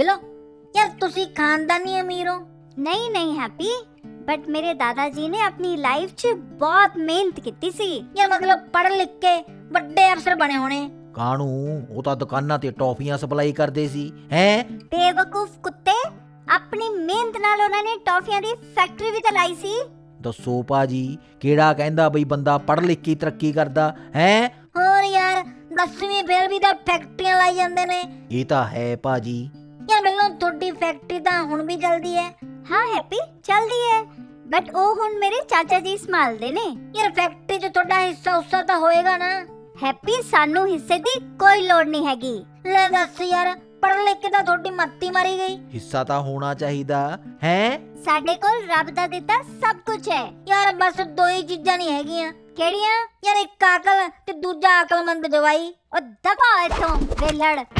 Below यार तुसी खानदानी अमीर हो? नहीं नहीं हैप्पी, बट मेरे दादाजी ने अपनी लाइफ च बहुत मेहनत कीती सी। यार मतलब पढ़ लिख के बड़े अफसर बने होने। कानू ओ ता दुकानां ते टॉफियां सप्लाई करदे सी हैं। बेवकूफ कुत्ते, अपनी मेहनत नाल उन्हां ने टॉफियां दी फैक्ट्री भी चलाई सी। दसो पाजी केड़ा कहंदा बई बंदा पढ़ लिख के तरक्की करदा है। और यार 10वीं फेल भी दा फैक्ट्रियां लाई जांदे ने। ए ता है पाजी। यार मैनूं थोड़ी फैक्ट्री दा हुण भी चलदी है। हां हैप्पी चलदी है, बट ओ हुण मेरे चाचा जी संभाल दे ने। यार फैक्ट्री च थोड़ा हिस्सा उस्सा ता होएगा ना। हैप्पी सानू हिस्से दी कोई लोड़ नहीं हैगी। ले दस यार पढ़ लिख के ता थोड़ी मत्ती मारी गई। हिस्सा ता होना चाहिदा है। साडे कोल रब दा दिता सब कुछ है। यार बस दो ही चीजां नहीं हैगियां। केड़ियां? यार एक अकल ते दूजा अकलमंद जवाई। ओ दफा इथों वेलड़।